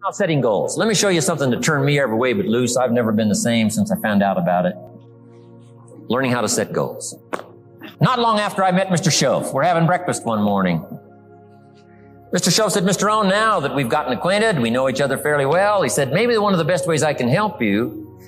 About setting goals. Let me show you something that turned me every way but loose. I've never been the same since I found out about it. Learning how to set goals. Not long after I met Mr. Shoaff, we're having breakfast one morning. Mr. Shoaff said, Mr. Owen, now that we've gotten acquainted, we know each other fairly well, he said, maybe one of the best ways I can help you,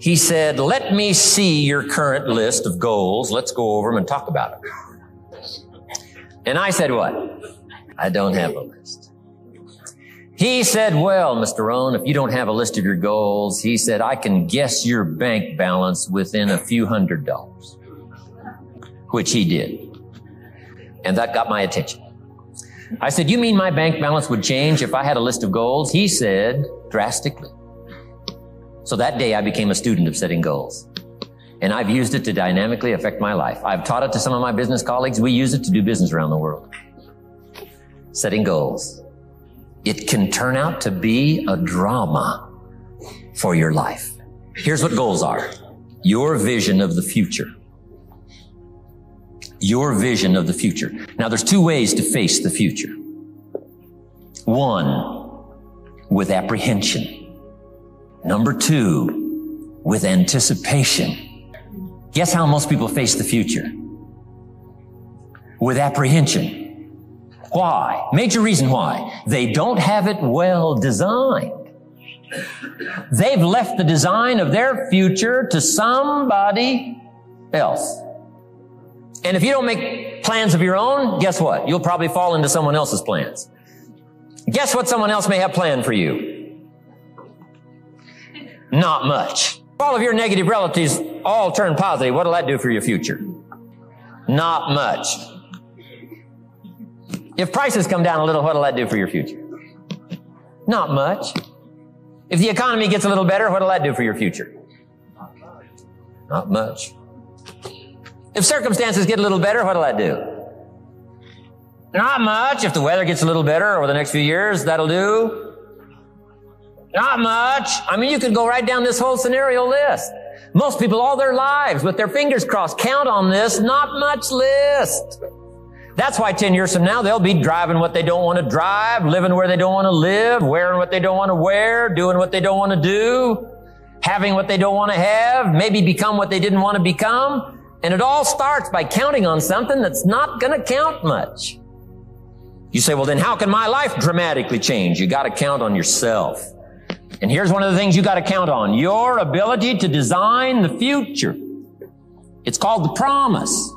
he said, let me see your current list of goals. Let's go over them and talk about it. And I said, what? I don't have a list. He said, well, Mr. Owen, if you don't have a list of your goals, he said, I can guess your bank balance within a few $100s, which he did. And that got my attention. I said, you mean my bank balance would change if I had a list of goals? He said, drastically. So that day I became a student of setting goals. And I've used it to dynamically affect my life. I've taught it to some of my business colleagues. We use it to do business around the world. Setting goals. It can turn out to be a drama for your life. Here's what goals are. Your vision of the future. Your vision of the future. Now, there's two ways to face the future. One, with apprehension. Number two, with anticipation. Guess how most people face the future? With apprehension. Why? Major reason why. They don't have it well designed. They've left the design of their future to somebody else. And if you don't make plans of your own, guess what? You'll probably fall into someone else's plans. Guess what someone else may have planned for you? Not much. If all of your negative relatives all turn positive, what'll that do for your future? Not much. If prices come down a little, what'll that do for your future? Not much. If the economy gets a little better, what'll that do for your future? Not much. If circumstances get a little better, what'll that do? Not much. If the weather gets a little better over the next few years, that'll do. Not much. I mean, you could go right down this whole scenario list. Most people all their lives, with their fingers crossed, count on this not much list. That's why 10 years from now, they'll be driving what they don't want to drive, living where they don't want to live, wearing what they don't want to wear, doing what they don't want to do, having what they don't want to have, maybe become what they didn't want to become. And it all starts by counting on something that's not going to count much. You say, well, then how can my life dramatically change? You got to count on yourself. And here's one of the things you got to count on. Your ability to design the future. It's called the promise.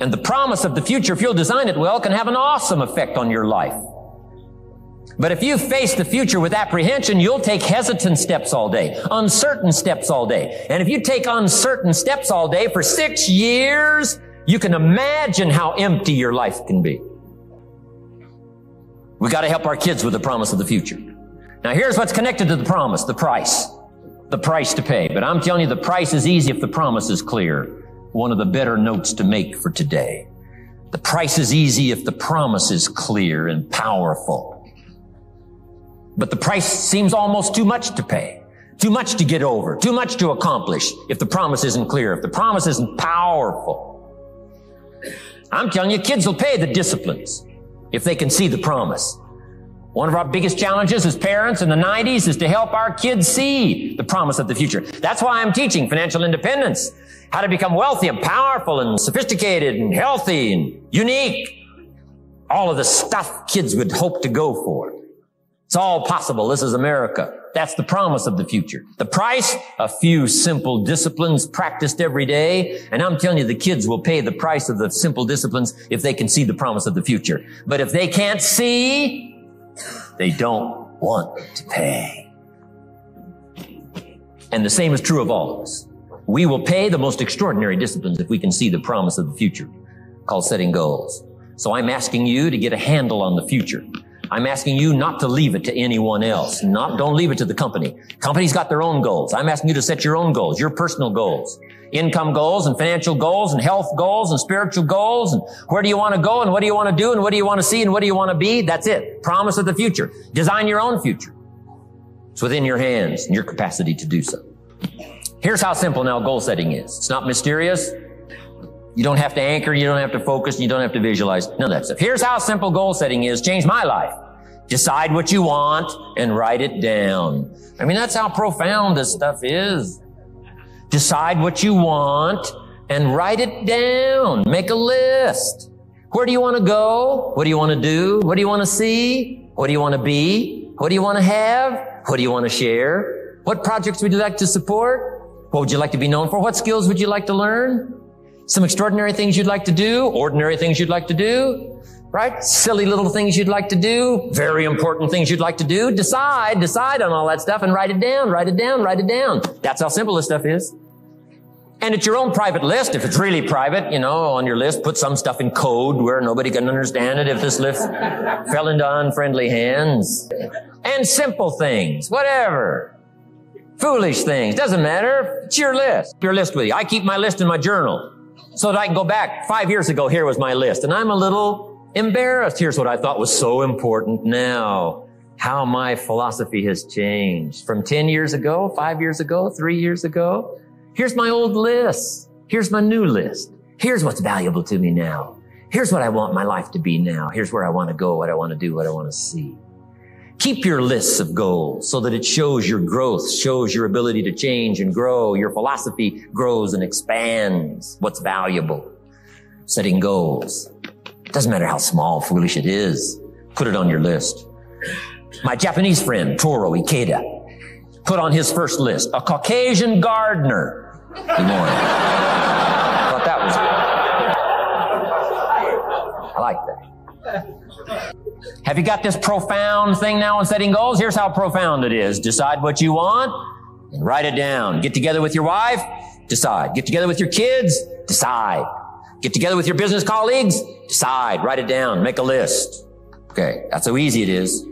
And the promise of the future, if you'll design it well, can have an awesome effect on your life. But if you face the future with apprehension, you'll take hesitant steps all day, uncertain steps all day. And if you take uncertain steps all day for 6 years, you can imagine how empty your life can be. We got to help our kids with the promise of the future. Now, here's what's connected to the promise, the price to pay. But I'm telling you, the price is easy if the promise is clear. One of the better notes to make for today. The price is easy if the promise is clear and powerful. But the price seems almost too much to pay, too much to get over, too much to accomplish if the promise isn't clear, if the promise isn't powerful. I'm telling you, kids will pay the disciplines if they can see the promise. One of our biggest challenges as parents in the 90s is to help our kids see the promise of the future. That's why I'm teaching financial independence, how to become wealthy and powerful and sophisticated and healthy and unique. All of the stuff kids would hope to go for. It's all possible. This is America. That's the promise of the future. The price, a few simple disciplines practiced every day. And I'm telling you, the kids will pay the price of the simple disciplines if they can see the promise of the future. But if they can't see, they don't want to pay. And the same is true of all of us. We will pay the most extraordinary disciplines if we can see the promise of the future, called setting goals. So I'm asking you to get a handle on the future. I'm asking you not to leave it to anyone else. Don't leave it to the company. Company's got their own goals. I'm asking you to set your own goals, your personal goals, income goals and financial goals and health goals and spiritual goals. And where do you want to go and what do you want to do and what do you want to see and what do you want to be? That's it. Promise of the future. Design your own future. It's within your hands and your capacity to do so. Here's how simple now goal setting is. It's not mysterious. You don't have to anchor, you don't have to focus, you don't have to visualize, none of that stuff. Here's how simple goal setting is. Changed my life. Decide what you want and write it down. I mean, that's how profound this stuff is. Decide what you want and write it down. Make a list. Where do you want to go? What do you want to do? What do you want to see? What do you want to be? What do you want to have? What do you want to share? What projects would you like to support? What would you like to be known for? What skills would you like to learn? Some extraordinary things you'd like to do, ordinary things you'd like to do, right? Silly little things you'd like to do, very important things you'd like to do. Decide on all that stuff and write it down. That's how simple this stuff is. And it's your own private list. If it's really private, you know, on your list, put some stuff in code where nobody can understand it if this list fell into unfriendly hands. And simple things, whatever. Foolish things, doesn't matter. It's your list. Your list with you. I keep my list in my journal so that I can go back 5 years ago. Here was my list. And I'm a little embarrassed. Here's what I thought was so important now. How my philosophy has changed from 10 years ago, 5 years ago, 3 years ago. Here's my old list. Here's my new list. Here's what's valuable to me now. Here's what I want my life to be now. Here's where I want to go, what I want to do, what I want to see. Keep your lists of goals so that it shows your growth, shows your ability to change and grow. Your philosophy grows and expands what's valuable. Setting goals. It doesn't matter how small, foolish it is. Put it on your list. My Japanese friend, Toro Ikeda, put on his first list, a Caucasian gardener. Good morning. I thought that was good. I like that. Have you got this profound thing now in setting goals? Here's how profound it is. Decide what you want and write it down. Get together with your wife, decide. Get together with your kids, decide. Get together with your business colleagues, decide. Write it down. Make a list. Okay, that's how easy it is.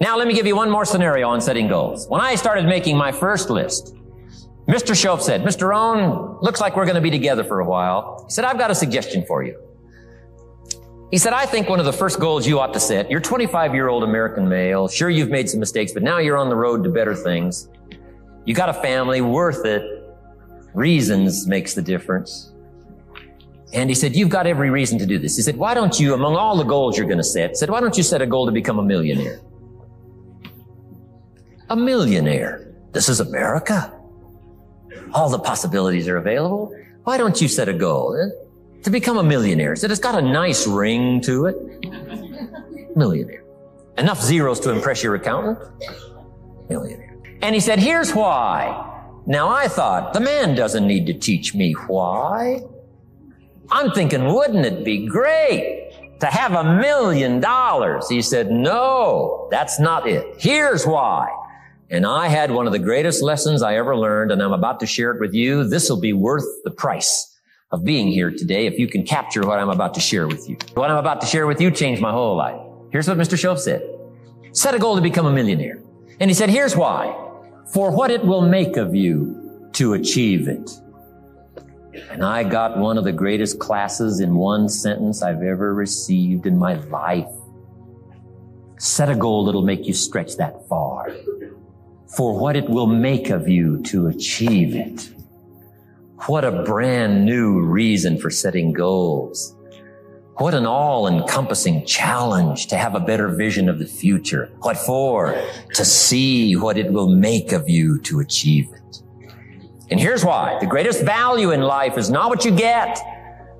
Now let me give you one more scenario on setting goals. When I started making my first list, Mr. Shoaff said, Mr. Owen, looks like we're going to be together for a while. He said, I've got a suggestion for you. He said, I think one of the first goals you ought to set, you're a 25-year-old American male. Sure, you've made some mistakes, but now you're on the road to better things. You got a family, worth it. Reasons makes the difference. And he said, you've got every reason to do this. He said, why don't you, among all the goals you're going to set, said, why don't you set a goal to become a millionaire? A millionaire. This is America. All the possibilities are available. Why don't you set a goal to become a millionaire? So it's got a nice ring to it. Millionaire. Enough zeros to impress your accountant. Millionaire. And he said, here's why. Now I thought, the man doesn't need to teach me why. I'm thinking, wouldn't it be great to have $1 million? He said, no, that's not it. Here's why. And I had one of the greatest lessons I ever learned, and I'm about to share it with you. This will be worth the price of being here today if you can capture what I'm about to share with you. What I'm about to share with you changed my whole life. Here's what Mr. Shoaff said. Set a goal to become a millionaire. And he said, here's why. For what it will make of you to achieve it. And I got one of the greatest classes in one sentence I've ever received in my life. Set a goal that'll make you stretch that far. For what it will make of you to achieve it. What a brand new reason for setting goals. What an all-encompassing challenge to have a better vision of the future. What for? To see what it will make of you to achieve it. And here's why. The greatest value in life is not what you get.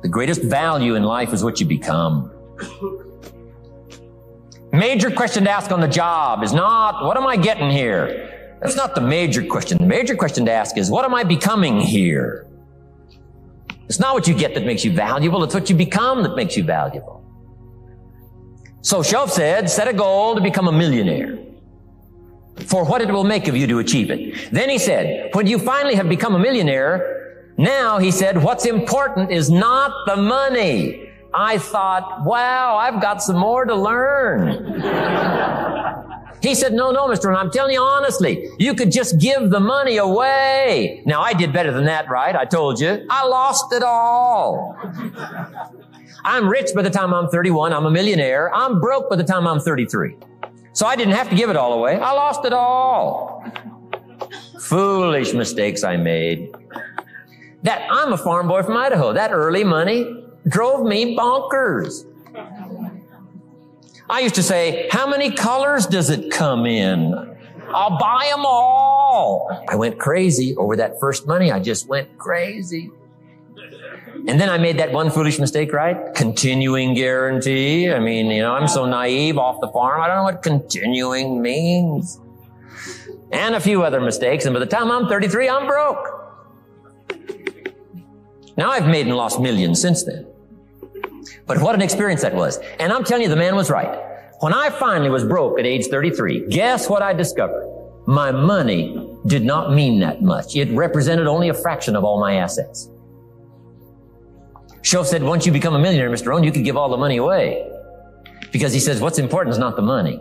The greatest value in life is what you become. Major question to ask on the job is not, what am I getting here? That's not the major question. The major question to ask is, what am I becoming here? It's not what you get that makes you valuable. It's what you become that makes you valuable. So Shoaff said, set a goal to become a millionaire for what it will make of you to achieve it. Then he said, when you finally have become a millionaire, now he said, what's important is not the money. I thought, wow, I've got some more to learn. He said, no, Mr. Owen, I'm telling you honestly, you could just give the money away. Now, I did better than that, right? I told you. I lost it all. I'm rich by the time I'm 31. I'm a millionaire. I'm broke by the time I'm 33. So I didn't have to give it all away. I lost it all. Foolish mistakes I made. That I'm a farm boy from Idaho. That early money drove me bonkers. I used to say, how many colors does it come in? I'll buy them all. I went crazy over that first money. I just went crazy. And then I made that one foolish mistake, right? Continuing guarantee. I mean, you know, I'm so naive off the farm. I don't know what continuing means. And a few other mistakes. And by the time I'm 33, I'm broke. Now I've made and lost millions since then. But what an experience that was. And I'm telling you, the man was right. When I finally was broke at age 33, guess what I discovered? My money did not mean that much. It represented only a fraction of all my assets. Shoaff said, once you become a millionaire, Mr. Owen, you could give all the money away. Because he says, what's important is not the money.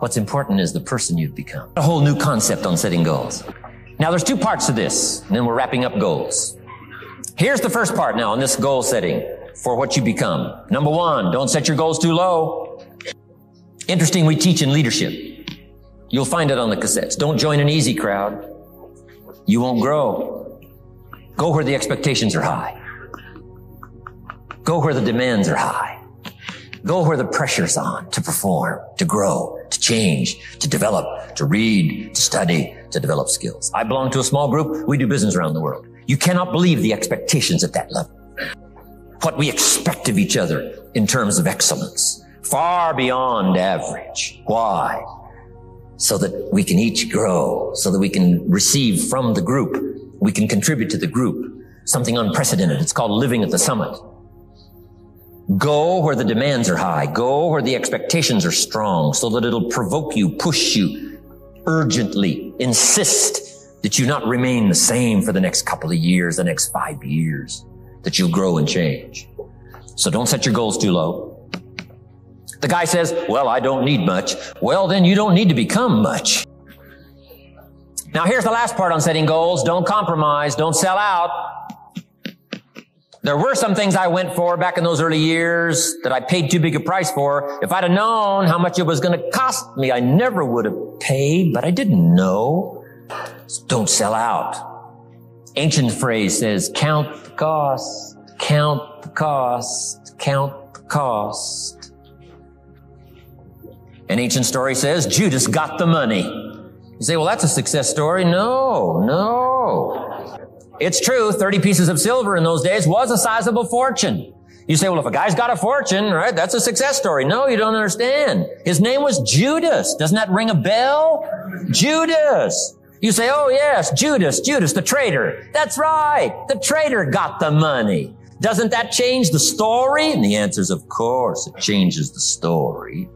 What's important is the person you've become. A whole new concept on setting goals. Now, there's two parts to this, and then we're wrapping up goals. Here's the first part now on this goal setting for what you become. Number one, don't set your goals too low. Interesting, we teach in leadership. You'll find it on the cassettes. Don't join an easy crowd. You won't grow. Go where the expectations are high. Go where the demands are high. Go where the pressure's on to perform, to grow, to change, to develop, to read, to study, to develop skills. I belong to a small group. We do business around the world. You cannot believe the expectations at that level. What we expect of each other in terms of excellence. Far beyond average. Why? So that we can each grow, so that we can receive from the group. We can contribute to the group. Something unprecedented. It's called living at the summit. Go where the demands are high. Go where the expectations are strong, so that it'll provoke you, push you, urgently insist that you not remain the same for the next couple of years, the next 5 years, that you'll grow and change. So don't set your goals too low. The guy says, well, I don't need much. Well, then you don't need to become much. Now, here's the last part on setting goals. Don't compromise. Don't sell out. There were some things I went for back in those early years that I paid too big a price for. If I'd have known how much it was going to cost me, I never would have paid, but I didn't know. Don't sell out. Ancient phrase says, count the cost, count the cost, count the cost. An ancient story says, Judas got the money. You say, well, that's a success story. No, no. It's true. 30 pieces of silver in those days was a sizable fortune. You say, well, if a guy's got a fortune, right, that's a success story. No, you don't understand. His name was Judas. Doesn't that ring a bell? Judas. You say, oh, yes, Judas, Judas, the traitor. That's right. The traitor got the money. Doesn't that change the story? And the answer is, of course, it changes the story.